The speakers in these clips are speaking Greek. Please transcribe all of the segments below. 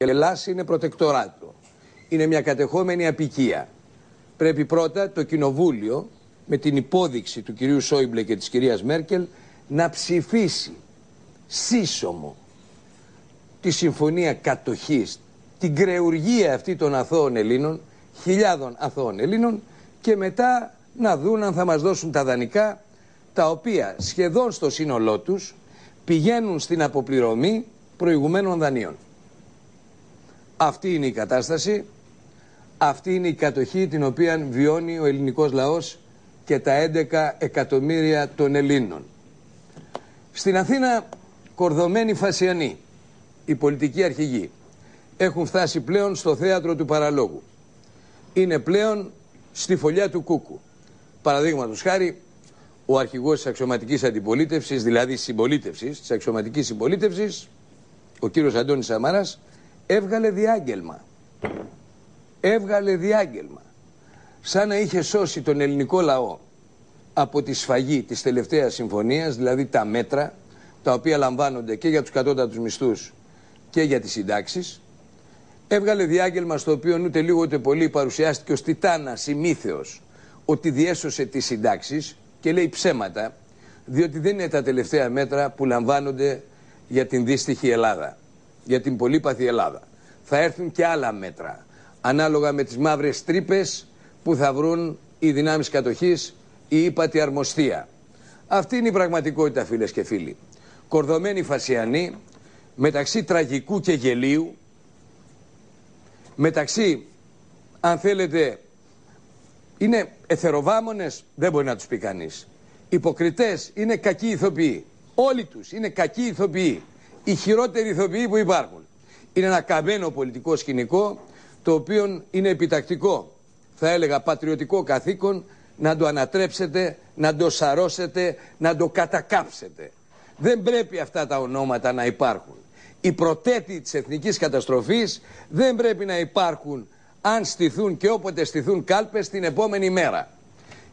Η Ελλάδα είναι προτεκτοράτο. Είναι μια κατεχόμενη αποικία. Πρέπει πρώτα το Κοινοβούλιο, με την υπόδειξη του κυρίου Σόιμπλε και της κυρίας Μέρκελ, να ψηφίσει σύσσωμο τη συμφωνία κατοχής, την κρεουργία αυτή των αθώων Ελλήνων, χιλιάδων αθώων Ελλήνων, και μετά να δουν αν θα μας δώσουν τα δανεικά, τα οποία σχεδόν στο σύνολό τους πηγαίνουν στην αποπληρωμή προηγουμένων δανείων. Αυτή είναι η κατάσταση, αυτή είναι η κατοχή την οποία βιώνει ο ελληνικός λαός και τα 11 εκατομμύρια των Ελλήνων. Στην Αθήνα, κορδωμένοι φασιανοί, οι πολιτικοί αρχηγοί, έχουν φτάσει πλέον στο θέατρο του παραλόγου. Είναι πλέον στη φωλιά του κούκου. Παραδείγματος χάρη, ο αρχηγός της αξιωματικής αντιπολίτευσης, δηλαδή συμπολίτευσης, της αξιωματικής συμπολίτευσης, ο κύριος Αντώνης Σαμαράς, έβγαλε διάγγελμα. Έβγαλε διάγγελμα. Σαν να είχε σώσει τον ελληνικό λαό από τη σφαγή της τελευταίας συμφωνίας, δηλαδή τα μέτρα τα οποία λαμβάνονται και για τους κατώτατους μισθούς και για τις συντάξεις. Έβγαλε διάγγελμα στο οποίο ούτε λίγο ούτε πολύ παρουσιάστηκε ως τιτάνας ημίθεος ότι διέσωσε τις συντάξεις και λέει ψέματα, διότι δεν είναι τα τελευταία μέτρα που λαμβάνονται για την δύστιχη Ελλάδα, για την πολύπαθη Ελλάδα. Θα έρθουν και άλλα μέτρα, ανάλογα με τις μαύρες τρύπες που θα βρουν οι δυνάμεις κατοχής, η ύπατη αρμοστία. Αυτή είναι η πραγματικότητα, φίλες και φίλοι. Κορδωμένοι φασιανοί, μεταξύ τραγικού και γελίου, μεταξύ, αν θέλετε, είναι εθεροβάμονες, δεν μπορεί να τους πει κανείς. Υποκριτές, είναι κακοί ηθοποιοί. Όλοι τους είναι κακοί ηθοποιοί. Οι χειρότεροι ηθοποιοί που υπάρχουν. Είναι ένα καμένο πολιτικό σκηνικό, το οποίο είναι επιτακτικό, θα έλεγα πατριωτικό καθήκον, να το ανατρέψετε, να το σαρώσετε, να το κατακάψετε. Δεν πρέπει αυτά τα ονόματα να υπάρχουν. Οι προτέτοι της εθνικής καταστροφής δεν πρέπει να υπάρχουν, αν στηθούν και όποτε στηθούν κάλπες την επόμενη μέρα.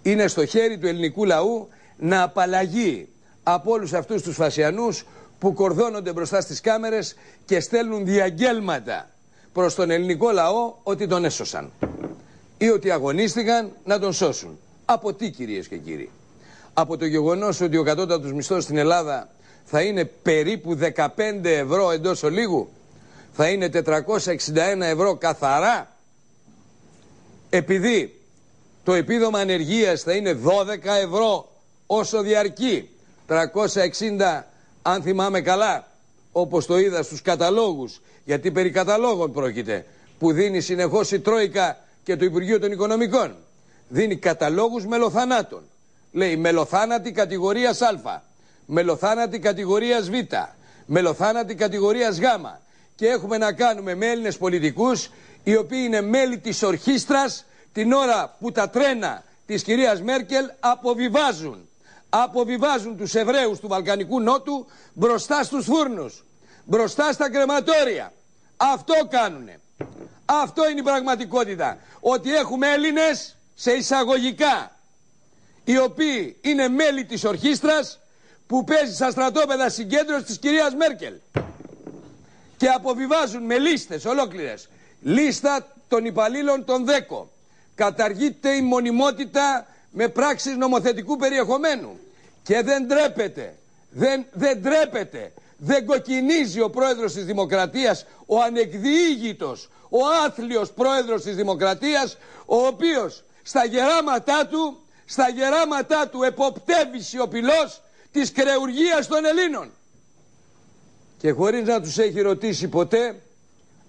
Είναι στο χέρι του ελληνικού λαού να απαλλαγεί από όλους αυτούς τους φασιανούς που κορδώνονται μπροστά στις κάμερες και στέλνουν διαγγέλματα προς τον ελληνικό λαό ότι τον έσωσαν ή ότι αγωνίστηκαν να τον σώσουν. Από τι, κυρίες και κύριοι? Από το γεγονός ότι ο κατώτατος μισθός στην Ελλάδα θα είναι περίπου 15 ευρώ εντός ολίγου, θα είναι 461 ευρώ καθαρά, επειδή το επίδομα ανεργίας θα είναι 12 ευρώ όσο διαρκεί, 360, αν θυμάμαι καλά, όπως το είδα στους καταλόγους, γιατί περί καταλόγων πρόκειται, που δίνει συνεχώς η Τρόικα και το Υπουργείο των Οικονομικών. Δίνει καταλόγους μελοθανάτων. Λέει μελοθάνατη κατηγορίας Α, μελοθάνατη κατηγορίας Β, μελοθάνατη κατηγορίας Γ. Και έχουμε να κάνουμε με Έλληνες πολιτικούς, οι οποίοι είναι μέλη της ορχήστρας την ώρα που τα τρένα της κυρίας Μέρκελ αποβιβάζουν τους Εβραίους του Βαλκανικού Νότου μπροστά στους φούρνους, μπροστά στα κρεματόρια. Αυτό κάνουνε. Αυτό είναι η πραγματικότητα. Ότι έχουμε Έλληνες σε εισαγωγικά, οι οποίοι είναι μέλη της ορχήστρας που παίζει στα στρατόπεδα συγκέντρωσης της κυρίας Μέρκελ και αποβιβάζουν με λίστες ολόκληρες. Λίστα των υπαλλήλων των ΔΕΚΟ. Καταργείται η μονιμότητα με πράξεις νομοθετικού περιεχομένου. Και δεν ντρέπεται. Δεν ντρέπεται. Δεν κοκκινίζει ο πρόεδρος της Δημοκρατίας, ο ανεκδιήγητος, ο άθλιος πρόεδρος της Δημοκρατίας, ο οποίος στα γεράματά του εποπτεύει σιωπηλός της κρεουργίας των Ελλήνων. Και χωρίς να τους έχει ρωτήσει ποτέ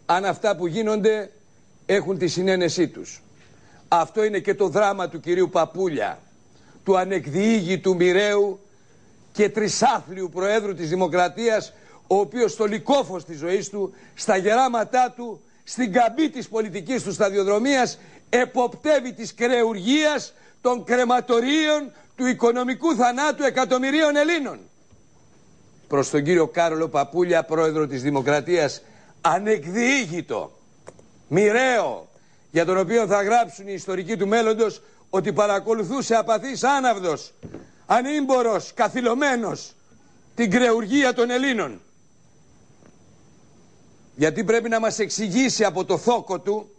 αν αυτά που γίνονται έχουν τη συνένεσή τους. Αυτό είναι και το δράμα του κυρίου Παπούλια, του ανεκδιήγητου μοιραίου και τρισάθλιου Προέδρου της Δημοκρατίας, ο οποίος στο λυκόφως της ζωής του, στα γεράματά του, στην καμπή της πολιτικής του σταδιοδρομίας, εποπτεύει της κρεουργίας, των κρεματορίων, του οικονομικού θανάτου εκατομμυρίων Ελλήνων. Προς τον κύριο Κάρλο Παπούλια, Πρόεδρο της Δημοκρατίας, ανεκδιήγητο, μοιραίο, για τον οποίο θα γράψουν οι ιστορικοί του μέλλοντος ότι παρακολουθούσε απαθής άναυδος, ανήμπορος, καθυλωμένος την κρεουργία των Ελλήνων. Γιατί πρέπει να μας εξηγήσει από το θόκο του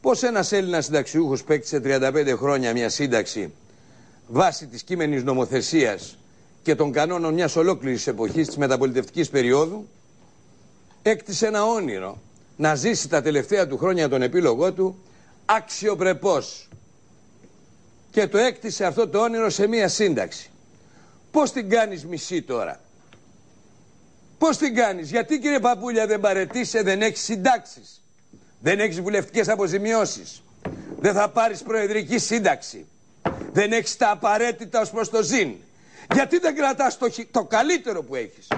πώς ένας Έλληνας συνταξιούχος παίκτησε 35 χρόνια μια σύνταξη βάσει της κείμενης νομοθεσίας και των κανόνων μιας ολόκληρης εποχής της μεταπολιτευτικής περίοδου έκτισε ένα όνειρο να ζήσει τα τελευταία του χρόνια τον επίλογό του αξιοπρεπώς. Και το έκτισε αυτό το όνειρο σε μια σύνταξη. Πώς την κάνεις μισή τώρα? Πώς την κάνεις? Γιατί κύριε Παπούλια δεν παρετείσαι, δεν έχεις συντάξεις, δεν έχεις βουλευτικές αποζημιώσεις, δεν θα πάρεις προεδρική σύνταξη, δεν έχεις τα απαραίτητα ως προς το ζήν? Γιατί δεν κρατάς το καλύτερο που έχεις?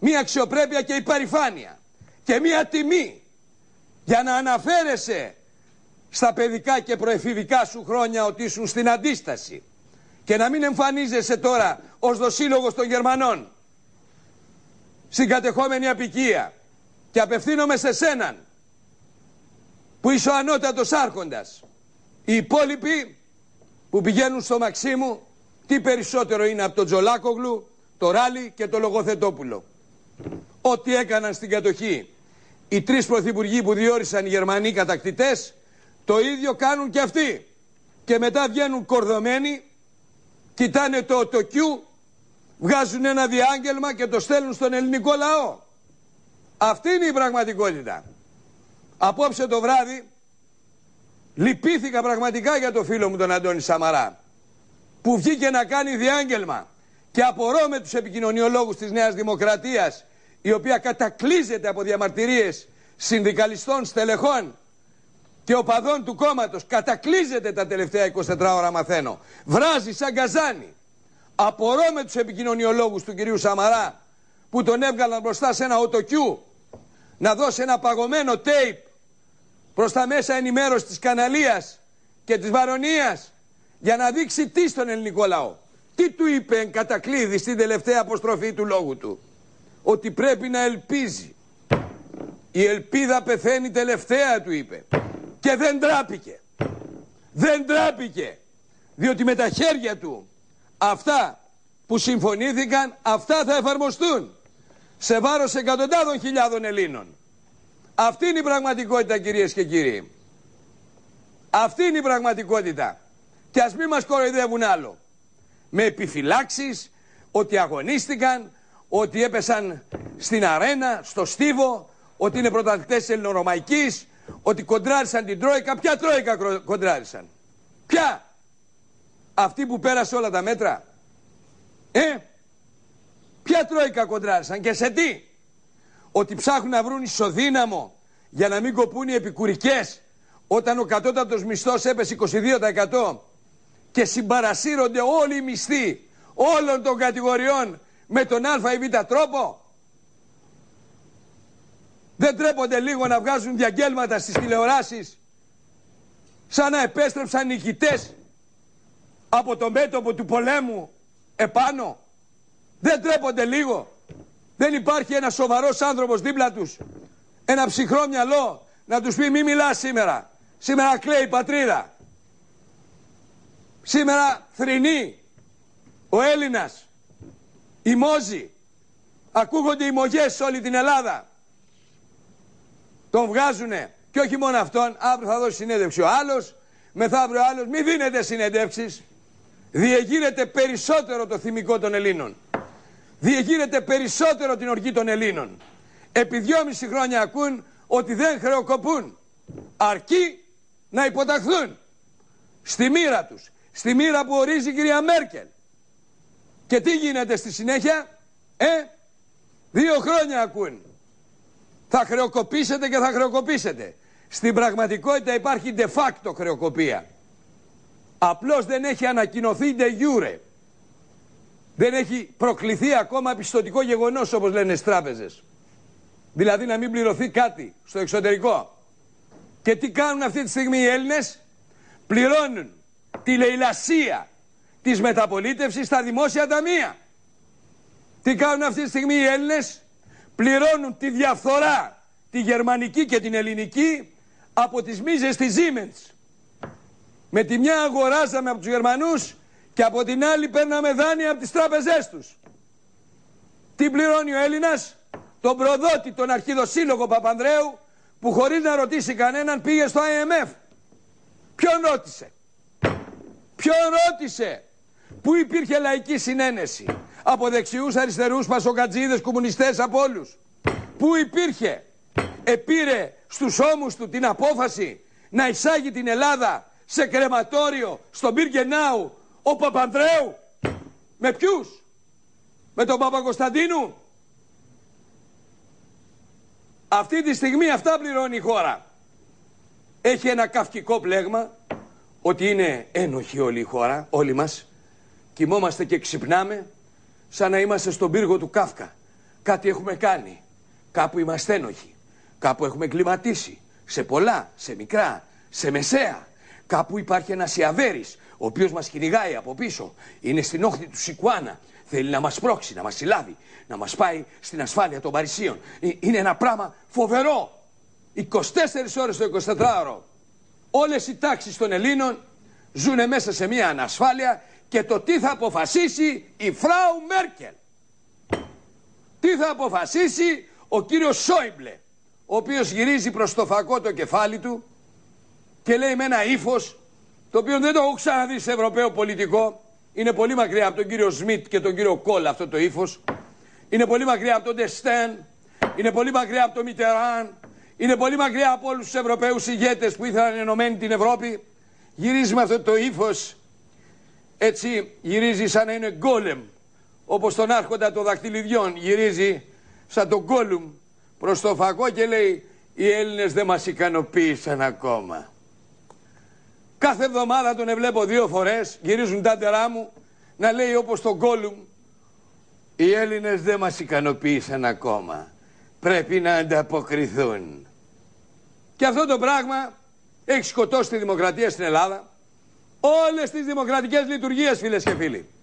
Μια αξιοπρέπεια και υπερηφάνεια και μια τιμή για να αναφέρεσαι στα παιδικά και προεφηβικά σου χρόνια ότι ήσουν στην αντίσταση και να μην εμφανίζεσαι τώρα ως δοσύλλογος των Γερμανών στην κατεχόμενη αποικία. Και απευθύνομαι σε σέναν που είσαι ο ανώτατος άρχοντας. Οι υπόλοιποι που πηγαίνουν στο Μαξίμου, τι περισσότερο είναι από τον Τζολάκογλου, το Ράλι και το Λογοθετόπουλο? Ό,τι έκαναν στην κατοχή οι τρεις πρωθυπουργοί που διόρισαν οι Γερμανοί κατακτητές, το ίδιο κάνουν και αυτοί. Και μετά βγαίνουν κορδωμένοι, κοιτάνε το οτοκιού, βγάζουν ένα διάγγελμα και το στέλνουν στον ελληνικό λαό. Αυτή είναι η πραγματικότητα. Απόψε το βράδυ λυπήθηκα πραγματικά για το φίλο μου τον Αντώνη Σαμαρά, που βγήκε να κάνει διάγγελμα, και απορώ με τους επικοινωνιολόγους της Νέας Δημοκρατίας, η οποία κατακλείζεται από διαμαρτυρίες συνδικαλιστών, στελεχών και οπαδών του κόμματος. Κατακλείζεται τα τελευταία 24 ώρα, μαθαίνω. Βράζει σαν καζάνι. Απορώ με τους επικοινωνιολόγους του κυρίου Σαμαρά, που τον έβγαλαν μπροστά σε ένα οτοκιού να δώσει ένα παγωμένο τέιπ προς τα μέσα ενημέρωσης της Καναλίας και της Βαρονίας, για να δείξει τι στον ελληνικό λαό. Τι του είπε εν κατακλείδη στην τελευταία αποστροφή του λόγου του? Ότι πρέπει να ελπίζει. Η ελπίδα πεθαίνει τελευταία, του είπε. Και δεν τράπηκε. Δεν τράπηκε. Διότι με τα χέρια του αυτά που συμφωνήθηκαν, αυτά θα εφαρμοστούν σε βάρος εκατοντάδων χιλιάδων Ελλήνων. Αυτή είναι η πραγματικότητα, κυρίες και κύριοι. Αυτή είναι η πραγματικότητα. Και ας μην μας κοροϊδεύουν άλλο με επιφυλάξεις ότι αγωνίστηκαν, ότι έπεσαν στην αρένα, στο στίβο, ότι είναι πρωταθλητές της ελληνορωμαϊκής, ότι κοντράρισαν την Τρόικα. Ποια Τρόικα κοντράρισαν? Ποια? Αυτή που πέρασε όλα τα μέτρα? Ποια Τρόικα κοντράρισαν και σε τι? Ότι ψάχνουν να βρουν ισοδύναμο για να μην κοπούν οι επικουρικές, όταν ο κατώτατος μισθός έπεσε 22% και συμπαρασύρονται όλοι οι μισθοί όλων των κατηγοριών με τον α ή β τρόπο? Δεν τρέπονται λίγο να βγάζουν διαγγέλματα στις τηλεοράσεις σαν να επέστρεψαν νικητές από το μέτωπο του πολέμου επάνω? Δεν τρέπονται λίγο? Δεν υπάρχει ένας σοβαρός άνθρωπος δίπλα τους, ένα ψυχρό μυαλό να τους πει μη μιλάς σήμερα? Σήμερα κλαίει η πατρίδα. Σήμερα θρηνεί ο Έλληνας. Ημώζει. Ακούγονται ημωγές σε όλη την Ελλάδα. Τον βγάζουνε. Και όχι μόνο αυτόν. Αύριο θα δώσει συνέντευξη ο άλλος. Μεθαύριο ο άλλος. Μη δίνετε συνέντευξεις. Διεγείρεται περισσότερο το θυμικό των Ελλήνων. Διεγείρεται περισσότερο την οργή των Ελλήνων. Επί 2,5 χρόνια ακούν ότι δεν χρεοκοπούν. Αρκεί να υποταχθούν στη μοίρα τους, στη μοίρα που ορίζει η κυρία Μέρκελ. Και τι γίνεται στη συνέχεια? 2 χρόνια ακούν. Θα χρεοκοπήσετε και θα χρεοκοπήσετε. Στην πραγματικότητα υπάρχει de facto χρεοκοπία. Απλώς δεν έχει ανακοινωθεί de jure. Δεν έχει προκληθεί ακόμα πιστωτικό γεγονός, όπως λένε στις τράπεζες. Δηλαδή να μην πληρωθεί κάτι στο εξωτερικό. Και τι κάνουν αυτή τη στιγμή οι Έλληνες? Πληρώνουν τη λαιλασία της μεταπολίτευσης στα δημόσια ταμεία. Τι κάνουν αυτή τη στιγμή οι Έλληνες? Πληρώνουν τη διαφθορά, τη γερμανική και την ελληνική, από τις μίζες της Siemens. Με τη μια αγοράζαμε από τους Γερμανούς και από την άλλη παίρναμε δάνεια από τις τράπεζές τους. Τι πληρώνει ο Έλληνας? τον προδότη, τον αρχιδοσύλλογο Παπανδρέου, που χωρίς να ρωτήσει κανέναν πήγε στο IMF. Ποιον ρώτησε? Ποιον ρώτησε? Πού υπήρχε λαϊκή συνένεση? Από δεξιούς, αριστερούς, πασοκατζίδες, κομμουνιστές, από όλους. Πού υπήρχε? Επήρε στους ώμους του την απόφαση να εισάγει την Ελλάδα σε κρεματόριο στον Birkenau ο Παπανδρέου. Με ποιους? Με τον Παπακοσταντίνου. Αυτή τη στιγμή αυτά πληρώνει η χώρα. Έχει ένα καυκικό πλέγμα ότι είναι ένοχη όλη η χώρα, όλοι μας. Κοιμόμαστε και ξυπνάμε σαν να είμαστε στον πύργο του Κάφκα. Κάτι έχουμε κάνει. Κάπου είμαστε ένοχοι. Κάπου έχουμε κλιματίσει. Σε πολλά, σε μικρά, σε μεσαία. Κάπου υπάρχει ένας Ιαβέρης, ο οποίος μας κυνηγάει από πίσω. Είναι στην όχθη του Σικουάνα. Θέλει να μας πρόξει, να μας συλλάβει, να μας πάει στην ασφάλεια των Παρισίων. Είναι ένα πράγμα φοβερό. 24 ώρες το 24ωρο. Όλες οι τάξεις των Ελλήνων ζουν μέσα σε μια ανασφάλεια και το τι θα αποφασίσει η Φράου Μέρκελ. Τι θα αποφασίσει ο κύριος Σόιμπλε, ο οποίος γυρίζει προς το φακό το κεφάλι του και λέει με ένα ύφος, το οποίο δεν το έχω ξαναδεί σε Ευρωπαίο πολιτικό, είναι πολύ μακριά από τον κύριο Σμιτ και τον κύριο Κόλ αυτό το ύφος, είναι πολύ μακριά από τον Ντεστέν, είναι πολύ μακριά από τον Μιτεράν, είναι πολύ μακριά από όλους τους Ευρωπαίους ηγέτες που ήθελαν ενωμένη την Ευρώπη, γυρίζει με αυτό το ύφος, έτσι γυρίζει σαν να είναι Gollum, όπως τον άρχοντα των δαχτυλιδιών, γυρίζει σαν τον Gollum προς το φακό και λέει οι Έλληνες δεν μας ικανοποίησαν ακόμα. Κάθε εβδομάδα τον εβλέπω δύο φορές, γυρίζουν τα ντερά μου, να λέει όπως τον Gollum οι Έλληνες δεν μας ικανοποίησαν ακόμα, πρέπει να ανταποκριθούν. Και αυτό το πράγμα έχει σκοτώσει τη δημοκρατία στην Ελλάδα, όλες τις δημοκρατικές λειτουργίες, φίλες και φίλοι.